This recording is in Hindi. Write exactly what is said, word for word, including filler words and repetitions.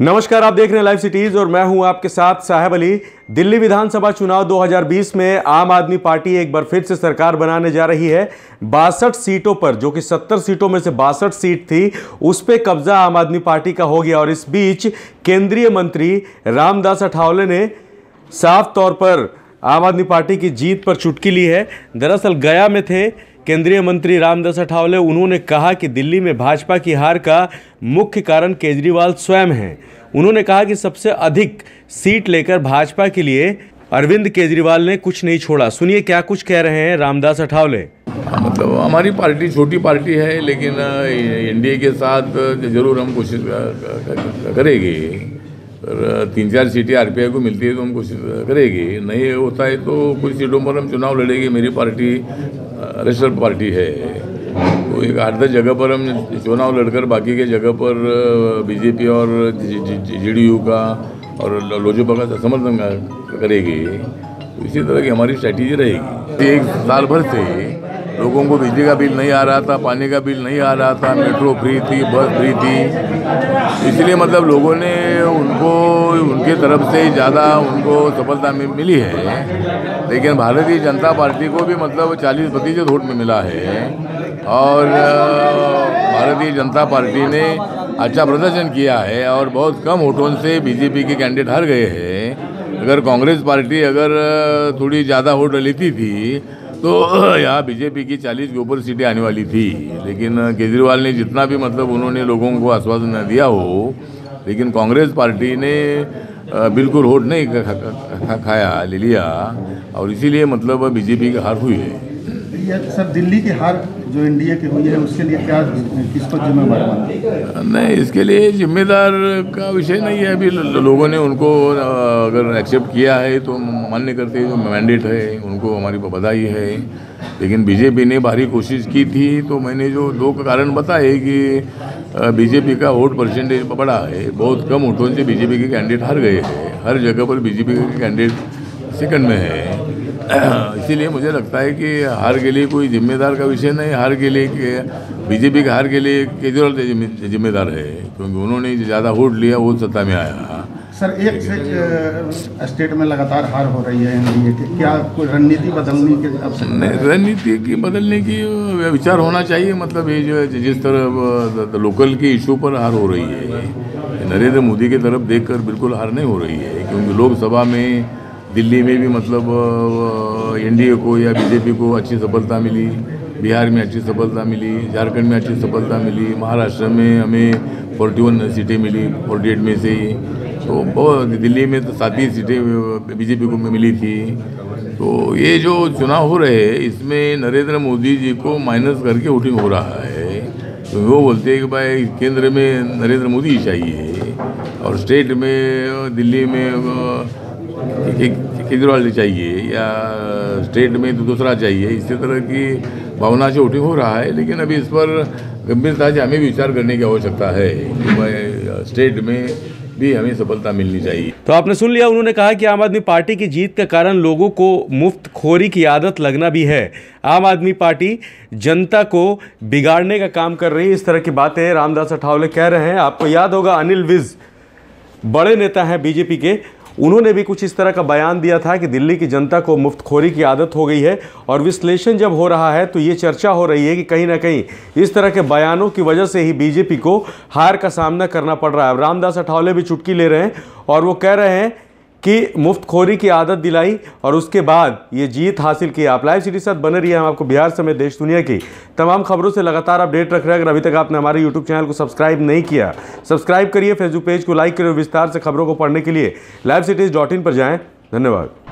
नमस्कार, आप देख रहे हैं लाइव सिटीज और मैं हूं आपके साथ साहेब अली। दिल्ली विधानसभा चुनाव दो हज़ार बीस में आम आदमी पार्टी एक बार फिर से सरकार बनाने जा रही है। बासठ सीटों पर, जो कि सत्तर सीटों में से बासठ सीट थी, उस पर कब्जा आम आदमी पार्टी का हो गया। और इस बीच केंद्रीय मंत्री रामदास आठवले ने साफ तौर पर आम आदमी पार्टी की जीत पर चुटकी ली है। दरअसल गया में थे केंद्रीय मंत्री रामदास आठवले। उन्होंने कहा कि दिल्ली में भाजपा की हार का मुख्य कारण केजरीवाल स्वयं हैं। उन्होंने कहा कि सबसे अधिक सीट लेकर भाजपा के लिए अरविंद केजरीवाल ने कुछ नहीं छोड़ा। सुनिए क्या कुछ कह रहे हैं रामदास आठवले। मतलब हमारी पार्टी छोटी पार्टी है, लेकिन एनडीए के साथ जरूर हम कोशिश करेंगे। तीन चार सीटें आरपीआई को मिलती है तो हम कोशिश करेंगे, नहीं होता है तो कुछ सीटों पर हम चुनाव लड़ेंगे। मेरी पार्टी रेशनल पार्टी है, तो एक आठ दस जगह पर हम चुनाव लड़कर बाकी के जगह पर बीजेपी और जेडीयू का और लोजपा का समर्थन करेंगे। तो इसी तरह की हमारी स्ट्रैटेजी रहेगी। एक साल भर से लोगों को बिजली का बिल नहीं आ रहा था, पानी का बिल नहीं आ रहा था, मेट्रो फ्री थी, बस फ्री थी, इसलिए मतलब लोगों ने उनको उनके तरफ से ज़्यादा उनको सफलता मिली है। लेकिन भारतीय जनता पार्टी को भी मतलब चालीस प्रतिशत वोट में मिला है और भारतीय जनता पार्टी ने अच्छा प्रदर्शन किया है और बहुत कम वोटों से बीजेपी के कैंडिडेट हार गए हैं। अगर कांग्रेस पार्टी अगर थोड़ी ज़्यादा वोट लेती थी तो यहाँ बीजेपी की चालीस के ऊपर सीटें आने वाली थी, लेकिन केजरीवाल ने जितना भी मतलब उन्होंने लोगों को आश्वासन दिया हो, लेकिन कांग्रेस पार्टी ने बिल्कुल वोट नहीं खा, खा, खा, खा, खाया ले लिया और इसीलिए मतलब बीजेपी की हार हुई है। सर, दिल्ली की हार जो इंडिया की हुई है उसके लिए क्या, किस पर जिम्मेदार है? नहीं, इसके लिए जिम्मेदार का विषय नहीं है। अभी लोगों ने उनको अगर एक्सेप्ट किया है तो मान्य करते हैं, जो मैंडेट है उनको हमारी बधाई है। लेकिन बीजेपी ने भारी कोशिश की थी, तो मैंने जो दो कारण बताए कि बीजेपी का वोट परसेंटेज बढ़ा है, बहुत कम वोटों से बीजेपी के कैंडिडेट हार गए हैं, हर जगह पर बीजेपी के कैंडिडेट सेकंड में है। इसीलिए मुझे लगता है कि हार के लिए कोई जिम्मेदार का विषय नहीं, हार के लिए बीजेपी के हार के लिए केजरीवाल जिम्मेदार है, क्योंकि उन्होंने ज़्यादा वोट लिया, वो सत्ता में आया। सर, एक से स्टेट में लगातार हार हो रही है एनडीए की, क्या कोई रणनीति बदलने की आवश्यकता? नहीं, रणनीति की बदलने की विचार होना चाहिए। मतलब ये जो जिस तरह लोकल के इशू पर हार हो रही है, नरेंद्र मोदी की तरफ देख कर बिल्कुल हार नहीं हो रही है, क्योंकि लोकसभा में दिल्ली में भी मतलब एनडीए को या बीजेपी को अच्छी सफलता मिली, बिहार में अच्छी सफलता मिली, झारखंड में अच्छी सफलता मिली, महाराष्ट्र में हमें इकतालीस सीटें मिली अड़तालीस में से ही, तो दिल्ली में तो सैंतीस सीटें बीजेपी को मिली थी। तो ये जो चुनाव हो रहे हैं इसमें नरेंद्र मोदी जी को माइनस करके वोटिंग हो रहा है, तो वो बोलते हैं कि भाई केंद्र में नरेंद्र मोदी ही चाहिए और स्टेट में दिल्ली में केजरीवाल चाहिए या स्टेट में तो दूसरा चाहिए। इसी तरह की भावना से वोटिंग हो रहा है, लेकिन अभी इस पर गंभीरता से हमें विचार करने की आवश्यकता है कि स्टेट में भी हमें सफलता मिलनी चाहिए। तो आपने सुन लिया, उन्होंने कहा कि आम आदमी पार्टी की जीत का कारण लोगों को मुफ्तखोरी की आदत लगना भी है। आम आदमी पार्टी जनता को बिगाड़ने का काम कर रही है। इस तरह की बातें रामदास आठवले कह रहे हैं। आपको याद होगा अनिल विज बड़े नेता हैं बीजेपी के, उन्होंने भी कुछ इस तरह का बयान दिया था कि दिल्ली की जनता को मुफ्तखोरी की आदत हो गई है। और विश्लेषण जब हो रहा है तो ये चर्चा हो रही है कि कहीं ना कहीं इस तरह के बयानों की वजह से ही बीजेपी को हार का सामना करना पड़ रहा है। रामदास आठवले भी चुटकी ले रहे हैं और वो कह रहे हैं कि मुफ्तखोरी की आदत दिलाई और उसके बाद ये जीत हासिल की। आप लाइव सिटीज साथ बने रहिए, हम आपको बिहार समेत देश दुनिया की तमाम खबरों से लगातार अपडेट रख रहे हैं। अगर अभी तक आपने हमारे यूट्यूब चैनल को सब्सक्राइब नहीं किया, सब्सक्राइब करिए, फेसबुक पेज को लाइक करिए। विस्तार से खबरों को पढ़ने के लिए लाइव सिटीज डॉट इन पर जाएँ। धन्यवाद।